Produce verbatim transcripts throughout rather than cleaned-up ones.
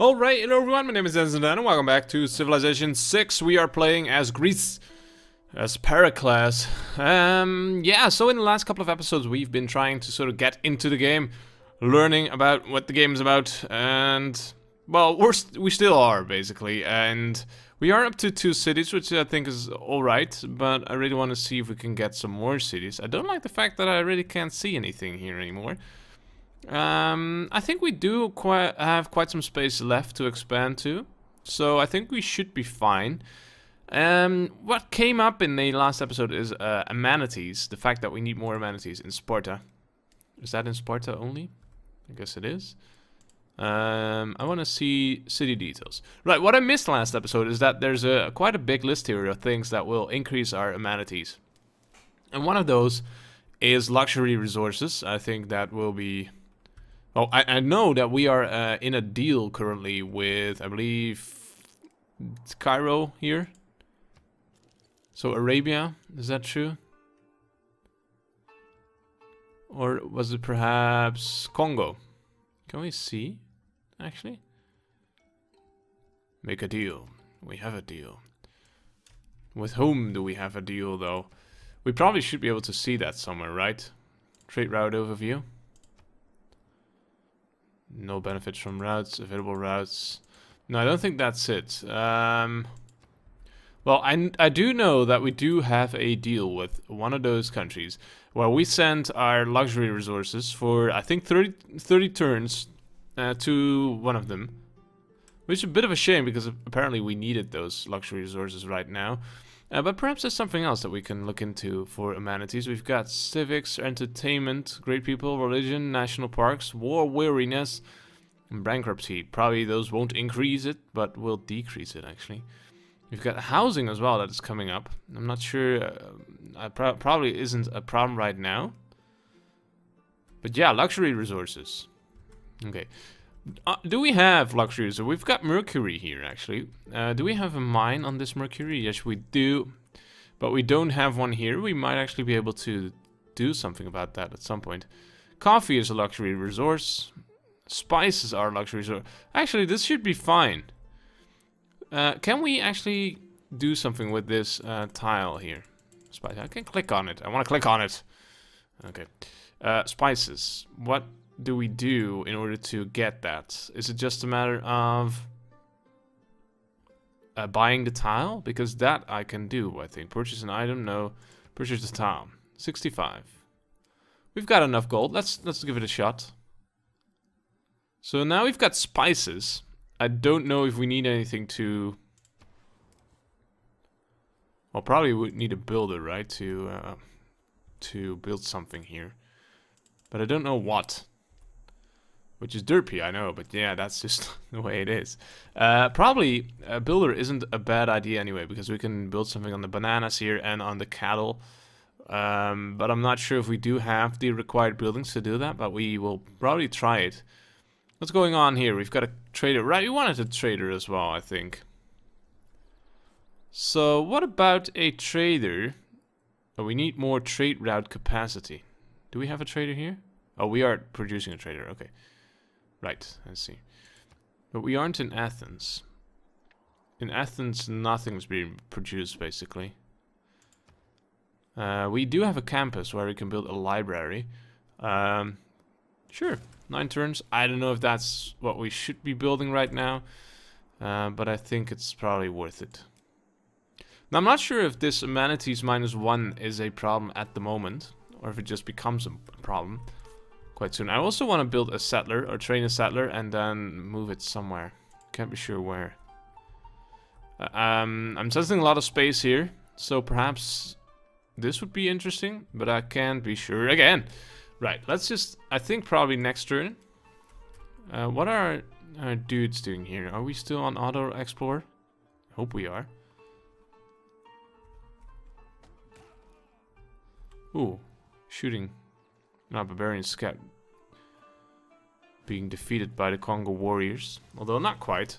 Alright, hello everyone, my name is Denizen Dan and welcome back to Civilization six. We are playing as Greece, as Pericles. Um, yeah, so in the last couple of episodes we've been trying to sort of get into the game, learning about what the game is about, and, well, we're st we still are, basically, and we are up to two cities, which I think is alright, but I really want to see if we can get some more cities. I don't like the fact that I really can't see anything here anymore. Um, I think we do quite have quite some space left to expand to, so I think we should be fine. Um, what came up in the last episode is uh, amenities, the fact that we need more amenities in Sparta. Is that in Sparta only? I guess it is. Um, I want to see city details. Right, what I missed last episode is that there's a quite a big list here of things that will increase our amenities. And one of those is luxury resources. I think that will be... Oh, I, I know that we are uh, in a deal currently with, I believe, it's Cairo here. So Arabia, is that true? Or was it perhaps Congo? Can we see, actually? Make a deal. We have a deal. With whom do we have a deal, though? We probably should be able to see that somewhere, right? Trade route overview. No benefits from routes, available routes. No, I don't think that's it. Um, well, I, I do know that we do have a deal with one of those countries where we send our luxury resources for, I think, thirty, thirty turns uh, to one of them. Which is a bit of a shame because apparently we needed those luxury resources right now. Uh, but perhaps there's something else that we can look into for amenities. We've got civics, entertainment, great people, religion, national parks, war weariness, and bankruptcy. Probably those won't increase it, but will decrease it, actually. We've got housing as well that is coming up. I'm not sure. Uh, I pro probably isn't a problem right now. But yeah, luxury resources. Okay. Uh, do we have luxury? So we've got mercury here, actually. Uh, do we have a mine on this mercury? Yes, we do. But we don't have one here. We might actually be able to do something about that at some point. Coffee is a luxury resource. Spices are a luxury resource. Actually, this should be fine. Uh, can we actually do something with this uh, tile here? Spice. I can click on it. I want to click on it. Okay. Uh, spices. What do we do in order to get that? Is it just a matter of uh, buying the tile? Because that I can do, I think. Purchase an item? No. Purchase the tile. sixty-five. We've got enough gold. Let's let's give it a shot. So now we've got spices. I don't know if we need anything to... Well, probably we need a builder, right? To, uh, to build something here. But I don't know what. Which is derpy, I know, but yeah, that's just the way it is. Uh, probably a builder isn't a bad idea anyway, because we can build something on the bananas here and on the cattle. Um, but I'm not sure if we do have the required buildings to do that, but we will probably try it. What's going on here? We've got a trader, right? We wanted a trader as well, I think. So what about a trader? Oh, we need more trade route capacity. Do we have a trader here? Oh, we are producing a trader, okay. Right, I see. But we aren't in Athens. In Athens, nothing's being produced, basically. Uh, we do have a campus where we can build a library. Um, sure, nine turns. I don't know if that's what we should be building right now, uh, but I think it's probably worth it. Now, I'm not sure if this amenities minus one is a problem at the moment, or if it just becomes a problem quite soon. I also want to build a settler, or train a settler, and then move it somewhere. Can't be sure where. Uh, um, I'm sensing a lot of space here, so perhaps this would be interesting, but I can't be sure again. Right, let's just, I think probably next turn. Uh, what are our, our dudes doing here? Are we still on auto explore? Hope we are. Ooh, shooting. Now, barbarian scout being defeated by the Congo warriors, although not quite.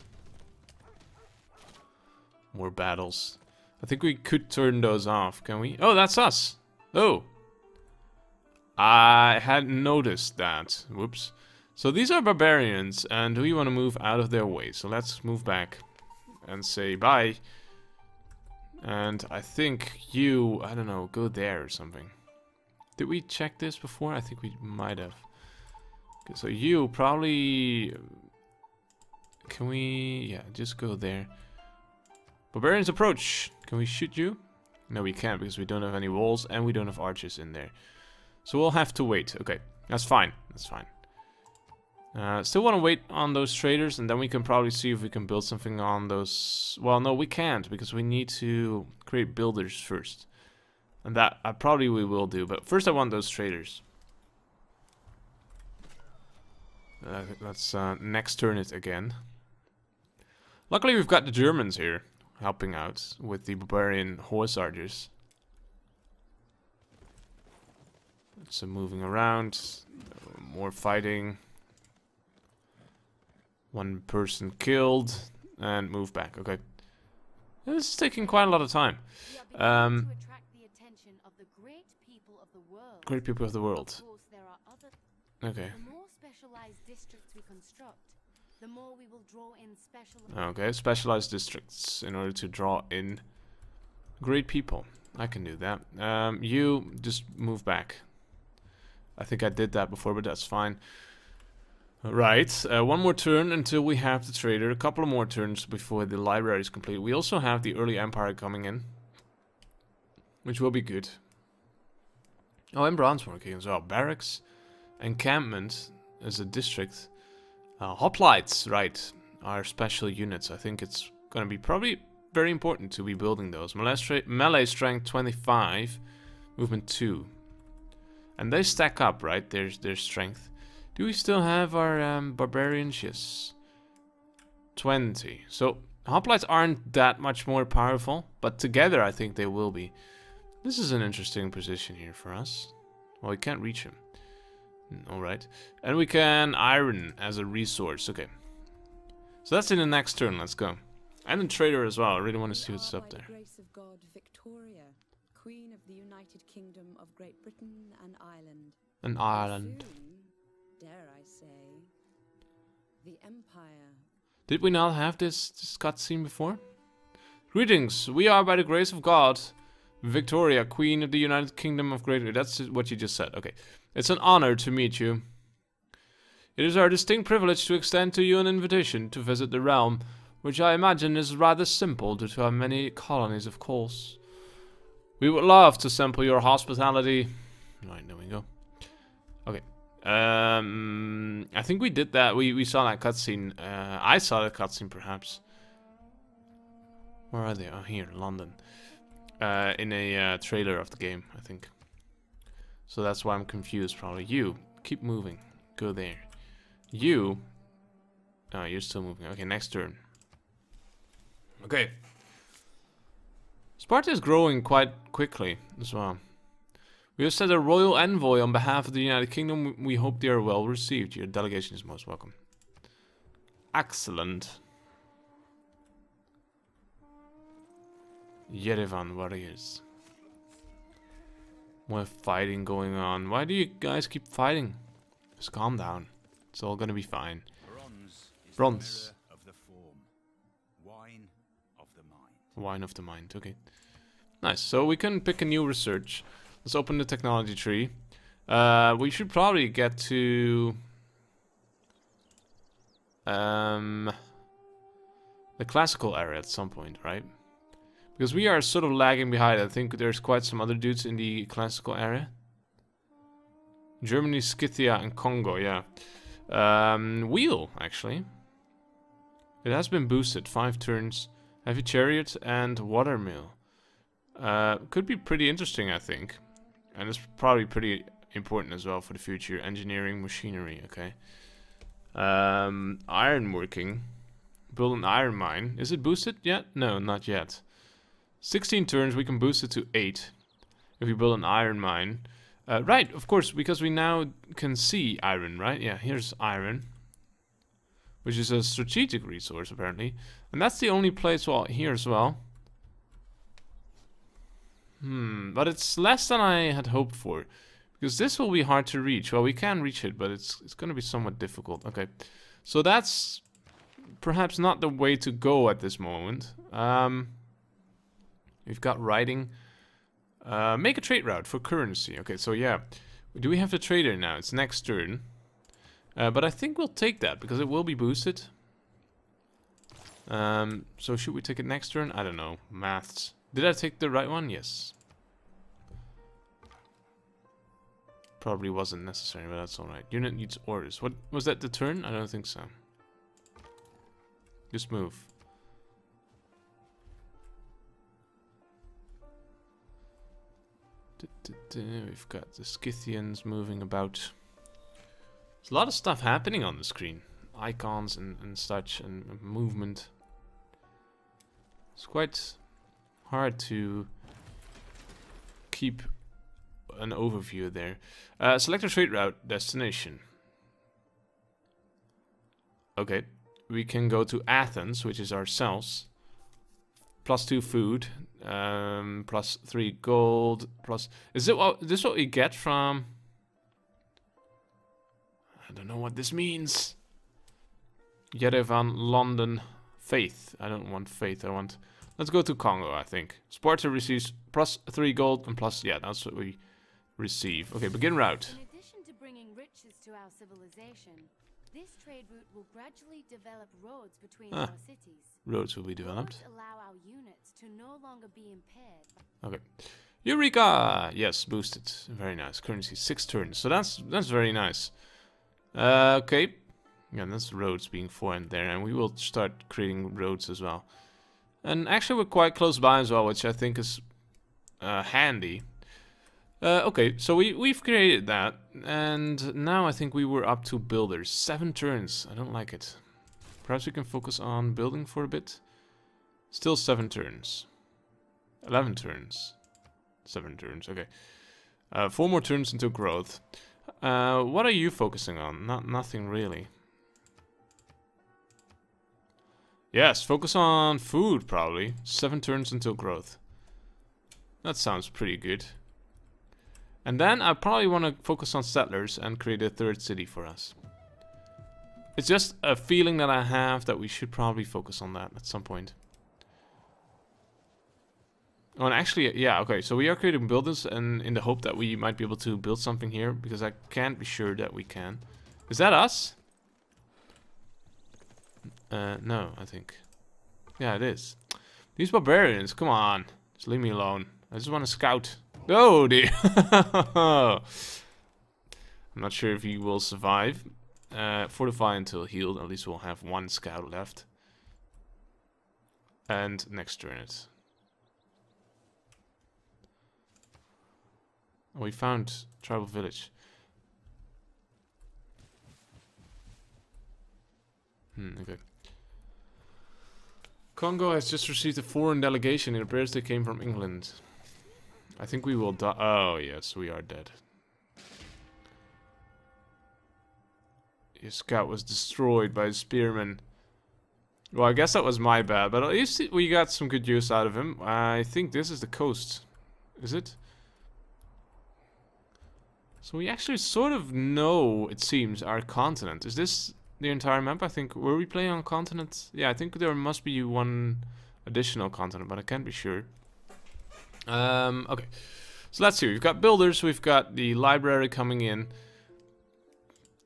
More battles. I think we could turn those off, can we? Oh, that's us. Oh, I hadn't noticed that. Whoops. So these are barbarians, and we want to move out of their way. So let's move back and say bye. And I think you, I don't know, go there or something. Did we check this before? I think we might have. Okay, so you probably... Can we... Yeah, just go there. Barbarians approach! Can we shoot you? No, we can't because we don't have any walls and we don't have archers in there. So we'll have to wait. Okay, that's fine. That's fine. Uh, still want to wait on those traders, and then we can probably see if we can build something on those... Well, no, we can't because we need to create builders first. And that I probably we will do, but first I want those traders. Uh, let's uh, next turn it again. Luckily we've got the Germans here helping out with the barbarian horse archers. So moving around, more fighting. One person killed and move back. Okay, this is taking quite a lot of time. Um, great people of the world. Okay. Okay, specialized districts in order to draw in great people. I can do that. Um, you just move back. I think I did that before, but that's fine. Right, uh, one more turn until we have the trader. A couple of more turns before the library is complete. We also have the early empire coming in, which will be good. Oh, and bronze working as well. Barracks, encampment as a district. Uh, hoplites, right, are special units. I think it's going to be probably very important to be building those. Melee, melee strength twenty-five, movement two, and they stack up, right? There's their strength. Do we still have our um, barbarians? Yes. twenty. So, hoplites aren't that much more powerful, but together I think they will be. This is an interesting position here for us. Well, we can't reach him. Alright. And we can iron as a resource. Okay. So that's in the next turn. Let's go. And a trader as well. I really want to see what's up there. By the grace of God, Victoria, Queen of the United Kingdom of Great Britain and Ireland. And Ireland. Dare I say, the Empire. Did we not have this, this cutscene before? Greetings, we are by the grace of God, Victoria, Queen of the United Kingdom of Great... That's what you just said, okay. It's an honor to meet you. It is our distinct privilege to extend to you an invitation to visit the realm, which I imagine is rather simple due to our many colonies, of course. We would love to sample your hospitality. Right, there we go. Okay. Um, I think we did that. We we saw that cutscene. Uh, I saw that cutscene, perhaps. Where are they? Oh, here, London. Uh, in a uh, trailer of the game, I think. So that's why I'm confused, probably. You keep moving. Go there. You. Oh, you're still moving. Okay, next turn. Okay. Sparta is growing quite quickly as well. We have sent a royal envoy on behalf of the United Kingdom. We hope they are well received. Your delegation is most welcome. Excellent. Yerevan warriors. More fighting going on. Why do you guys keep fighting? Just calm down. It's all gonna be fine. Bronze. Is Bronze. The mirror of the form. Wine of the mind. Wine of the mind. Okay. Nice. So we can pick a new research. Let's open the technology tree. Uh, we should probably get to um, the classical area at some point, right? Because we are sort of lagging behind. I think there's quite some other dudes in the classical area. Germany, Scythia, and Congo, yeah. Um, wheel, actually. It has been boosted. Five turns. Heavy chariot and watermill. Uh, could be pretty interesting, I think. And it's probably pretty important as well for the future. Engineering, machinery, okay. Um, ironworking. Build an iron mine. Is it boosted yet? No, not yet. sixteen turns, we can boost it to eight. If we build an iron mine. Uh, right, of course, because we now can see iron, right? Yeah, here's iron. Which is a strategic resource, apparently. And that's the only place, well, here as well. Hmm, but it's less than I had hoped for. Because this will be hard to reach. Well, we can reach it, but it's it's going to be somewhat difficult. Okay, so that's perhaps not the way to go at this moment. Um, we've got writing. Uh, make a trade route for currency. Okay, so yeah. Do we have the trader now? It's next turn. Uh, but I think we'll take that, because it will be boosted. Um, so should we take it next turn? I don't know. Maths. Did I take the right one? Yes. Probably wasn't necessary, but that's alright. Unit needs orders. What was that, the turn? I don't think so. Just move. We've got the Scythians moving about. There's a lot of stuff happening on the screen. Icons and, and such, and movement. It's quite hard to keep an overview there. Uh, select a trade route destination. Okay, we can go to Athens, which is ourselves. Plus two food, um, plus three gold, plus... Is it what, this what we get from... I don't know what this means. Yerevan, London, Faith. I don't want Faith, I want... Let's go to Congo, I think. Sparta receives plus three gold and plus... Yeah, that's what we receive. Okay, begin route. In addition to bringing riches to our civilization, this trade route will gradually develop roads between ah. our cities. Roads will be developed. Roads allow our units to no longer be impaired. Okay. Eureka! Yes, boosted. Very nice. Currency six turns. So that's that's very nice. Uh, okay. Yeah, that's roads being formed there, and we will start creating roads as well. And actually, we're quite close by as well, which I think is uh, handy. Uh, okay, so we, we've created that, and now I think we were up to builders. Seven turns, I don't like it. Perhaps we can focus on building for a bit. Still seven turns. Eleven turns. Seven turns, okay. Uh, four more turns into growth. Uh, what are you focusing on? Not nothing really. Yes, focus on food probably. Seven turns until growth. That sounds pretty good. And then I probably want to focus on settlers and create a third city for us. It's just a feeling that I have that we should probably focus on that at some point. Oh, and actually, yeah, okay, so we are creating buildings and in the hope that we might be able to build something here, because I can't be sure that we can. Is that us? Uh, no, I think. Yeah, it is. These barbarians, come on. Just leave me alone. I just want to scout. Oh dear. I'm not sure if he will survive. Uh, fortify until healed. At least we'll have one scout left. And next turn it. We found tribal village. Hmm, okay. Congo has just received a foreign delegation. It appears they came from England. I think we will die. Oh, yes, we are dead. Your scout was destroyed by a spearman. Well, I guess that was my bad, but at least we got some good use out of him. I think this is the coast. Is it? So we actually sort of know, it seems, our continent. Is this the entire map? I think. Were we playing on continents? Yeah, I think there must be one additional continent, but I can't be sure. Um, okay, so let's see, we've got builders, we've got the library coming in.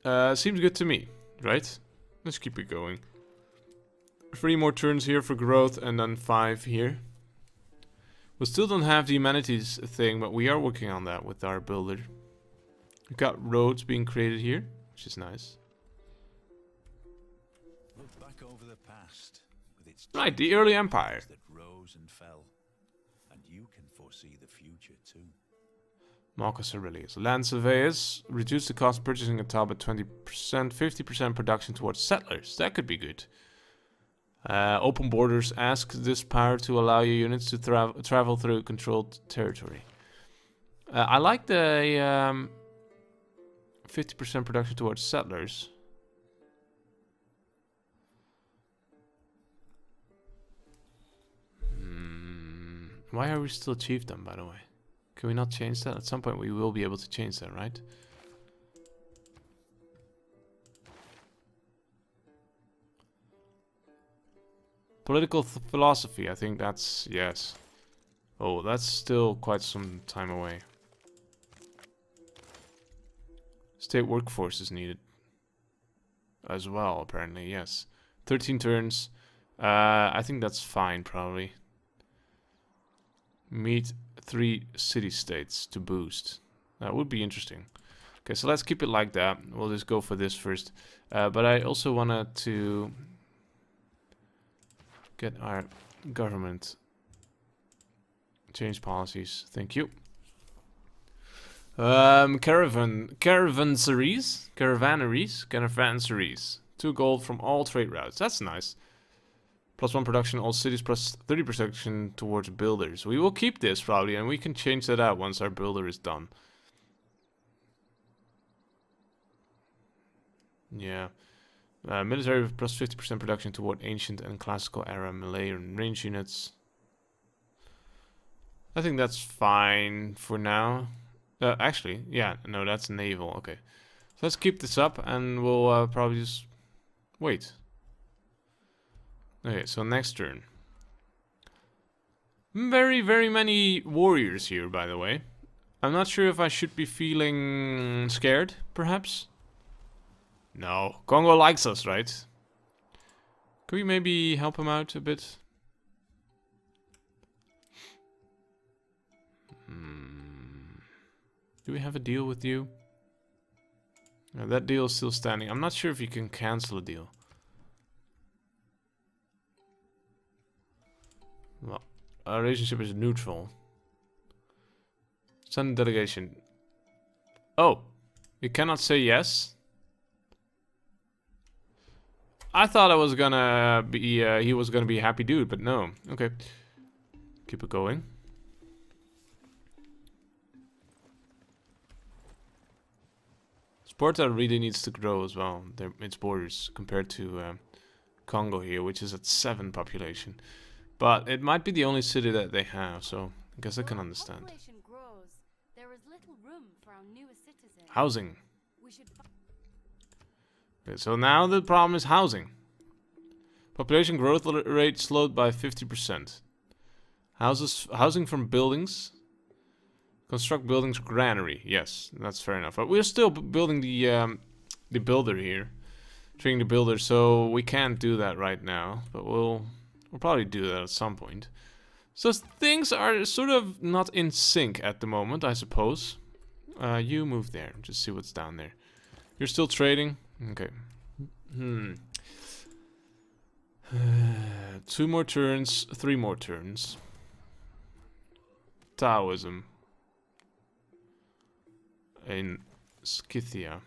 Uh, seems good to me, right? Let's keep it going. Three more turns here for growth, and then five here. We still don't have the humanities thing, but we are working on that with our builder. We've got roads being created here, which is nice. Look back over the past, with its right, the early empire that rose and fell. See the future too. Marcus Aurelius. Land surveyors. Reduce the cost of purchasing a tile by twenty percent, fifty percent production towards settlers. That could be good. Uh, open borders. Ask this power to allow your units to tra travel through controlled territory. Uh, I like the um, fifty percent production towards settlers. Why are we still chieftain, by the way? Can we not change that? At some point we will be able to change that, right? Political th philosophy, I think that's... yes. Oh, that's still quite some time away. State workforce is needed. As well, apparently, yes. thirteen turns. Uh, I think that's fine, probably. Meet three city-states to boost. That would be interesting. Okay, so let's keep it like that. We'll just go for this first. Uh, but I also wanted to get our government change policies. Thank you. Um, caravan, caravanseries, caravanseries, caravanseries. Two gold from all trade routes. That's nice. Plus one production, all cities, plus thirty production towards builders. We will keep this probably, and we can change that out once our builder is done. Yeah. Uh, military with plus fifty percent production toward ancient and classical era melee and range units. I think that's fine for now. Uh, actually, yeah, no, that's naval. Okay. So let's keep this up, and we'll uh, probably just wait. Okay, so next turn. Very, very many warriors here, by the way. I'm not sure if I should be feeling scared, perhaps. No, Congo likes us, right? Can we maybe help him out a bit? Hmm. Do we have a deal with you? No, that deal is still standing. I'm not sure if you can cancel a deal. Well, our relationship is neutral. Send delegation. Oh, you cannot say yes. I thought I was gonna be, uh, he was gonna be a happy dude, but no. Okay. Keep it going. Sparta really needs to grow as well, their, its borders, compared to uh, Congo here, which is at seven population. But it might be the only city that they have, so I guess I can understand. Grows, there is little room for our newest citizens. Housing. We should so now the problem is housing. Population growth rate slowed by fifty percent. Houses, housing from buildings. Construct buildings granary. Yes, that's fair enough. But we're still building the um, the builder here, training the builder. So we can't do that right now. But we'll we'll probably do that at some point. So things are sort of not in sync at the moment, I suppose. Uh, you move there. Just see what's down there. You're still trading. Okay. Hmm. Uh, two more turns, three more turns. Taoism. In Scythia.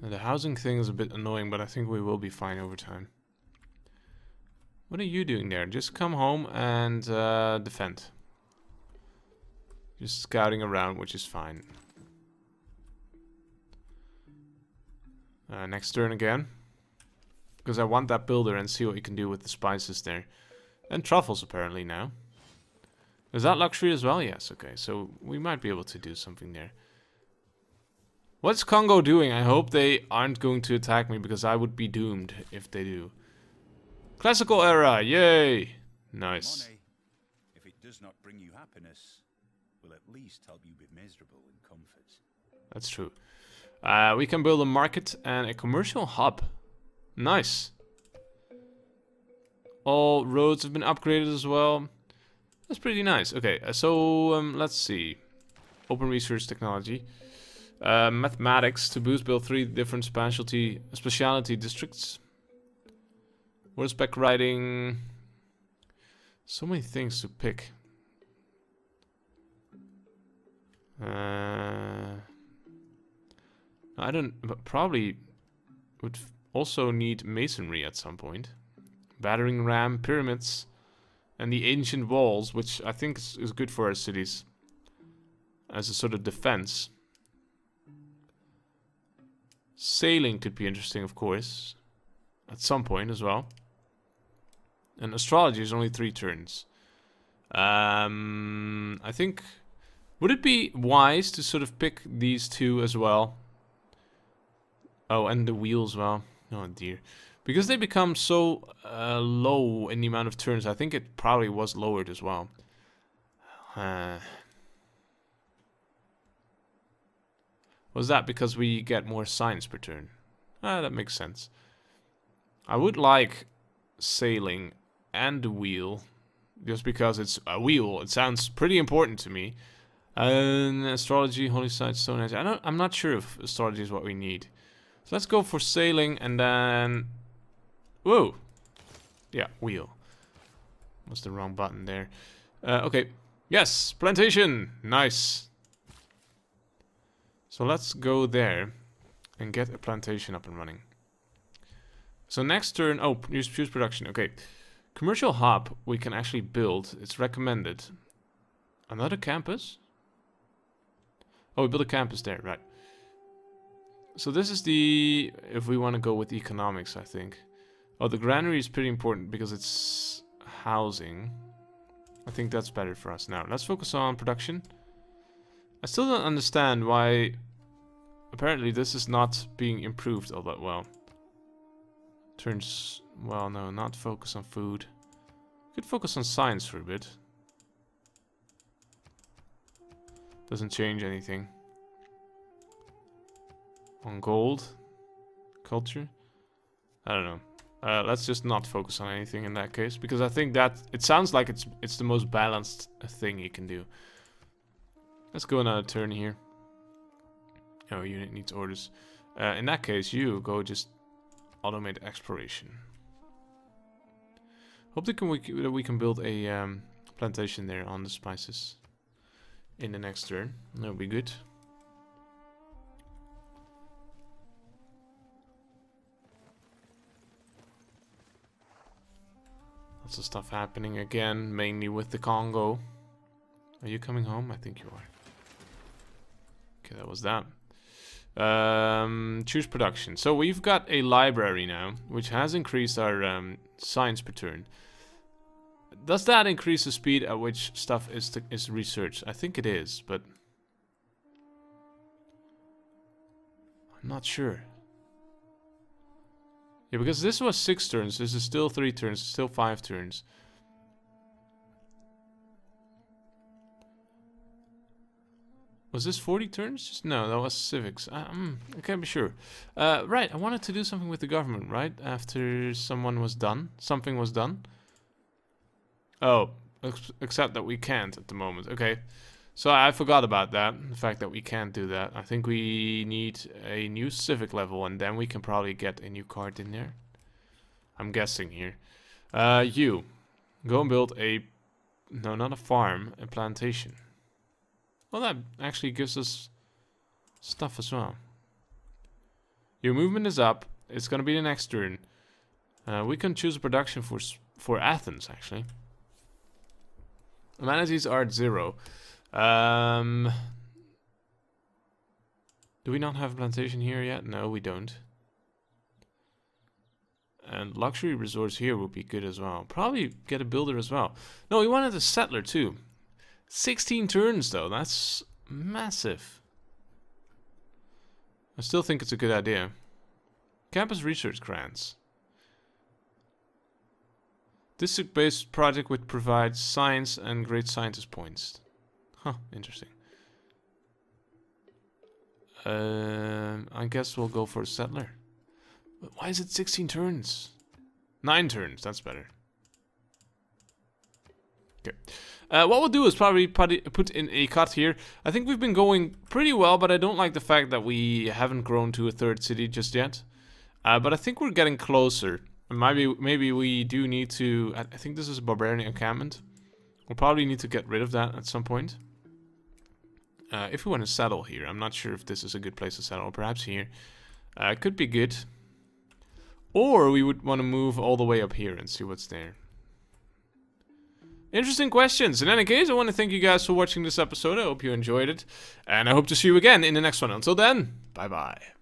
The housing thing is a bit annoying, but I think we will be fine over time. What are you doing there? Just come home and uh, defend. Just scouting around, which is fine. Uh, next turn again. Because I want that builder and see what he can do with the spices there. And truffles, apparently, now. Is that luxury as well? Yes, okay. So we might be able to do something there. What's Congo doing? I hope they aren't going to attack me, because I would be doomed if they do. Classical era, yay! Nice. Money, if it does not bring you happiness, will at least help you be miserable in comfort. That's true. Uh, we can build a market and a commercial hub. Nice. All roads have been upgraded as well. That's pretty nice. Okay, so um, let's see. Open research technology. Uh, mathematics to boost build three different specialty specialty districts. Word spec writing. So many things to pick. Uh, I don't, but probably would also need masonry at some point. Battering ram, pyramids, and the ancient walls, which I think is, is good for our cities as a sort of defense. Sailing could be interesting, of course, at some point as well. And astrology is only three turns. Um, I think... Would it be wise to sort of pick these two as well? Oh, and the wheels, well. Oh dear. Because they become so uh, low in the amount of turns, I think it probably was lowered as well. Uh, was that because we get more signs per turn? Ah, that makes sense. I would like sailing and the wheel. Just because it's a wheel, it sounds pretty important to me. And astrology, holy sites, stone age. I don't, I'm not sure if astrology is what we need. So let's go for sailing and then... Whoa! Yeah, wheel. What's the wrong button there? Uh, okay. Yes! Plantation! Nice! So let's go there and get a plantation up and running. So next turn... Oh, use choose production. Okay. Commercial hub we can actually build. It's recommended. Another campus? Oh, we built a campus there, right. So this is the... If we want to go with economics, I think. Oh, the granary is pretty important because it's housing. I think that's better for us now. Let's focus on production. I still don't understand why... Apparently this is not being improved all that well. Turns... Well, no, not focus on food. Could focus on science for a bit. Doesn't change anything. On gold, culture, I don't know. Uh, let's just not focus on anything in that case, because I think that it sounds like it's it's the most balanced thing you can do. Let's go another turn here. Oh, unit needs orders. Uh, in that case, you go just automate exploration. Hope that can we that we can build a um, plantation there on the spices in the next turn. That'll be good. Lots of stuff happening again, mainly with the Congo. Are you coming home? I think you are. Okay, that was that. Um, choose production. So we've got a library now, which has increased our um, science per turn. Does that increase the speed at which stuff is, to, is researched? I think it is, but... I'm not sure. Yeah, because this was six turns, this is still three turns, still five turns. Was this forty turns? No, that was civics. Um, I can't be sure. Uh, right, I wanted to do something with the government, right? After someone was done, something was done. Oh, ex except that we can't at the moment. Okay, so I forgot about that, the fact that we can't do that. I think we need a new civic level, and then we can probably get a new card in there. I'm guessing here. Uh, you, go and build a... No, not a farm, a plantation. Well, that actually gives us stuff as well. Your movement is up. It's going to be the next turn. Uh, we can choose a production for, for Athens, actually. Amenities are at zero. Um, do we not have a plantation here yet? No, we don't. And luxury resorts here would be good as well. Probably get a builder as well. No, we wanted a settler too. sixteen turns though, that's massive. I still think it's a good idea. Campus research grants. District-based project would provide science and great scientist points. Huh, interesting. Uh, I guess we'll go for a settler. But why is it sixteen turns? nine turns, that's better. Okay. Uh, what we'll do is probably put in a cut here. I think we've been going pretty well, but I don't like the fact that we haven't grown to a third city just yet. Uh, but I think we're getting closer. Maybe, maybe we do need to... I think this is a barbarian encampment. We'll probably need to get rid of that at some point. Uh, if we want to settle here. I'm not sure if this is a good place to settle. Perhaps here. Uh, could be good. Or we would want to move all the way up here and see what's there. Interesting questions. In any case, I want to thank you guys for watching this episode. I hope you enjoyed it. And I hope to see you again in the next one. Until then, bye-bye.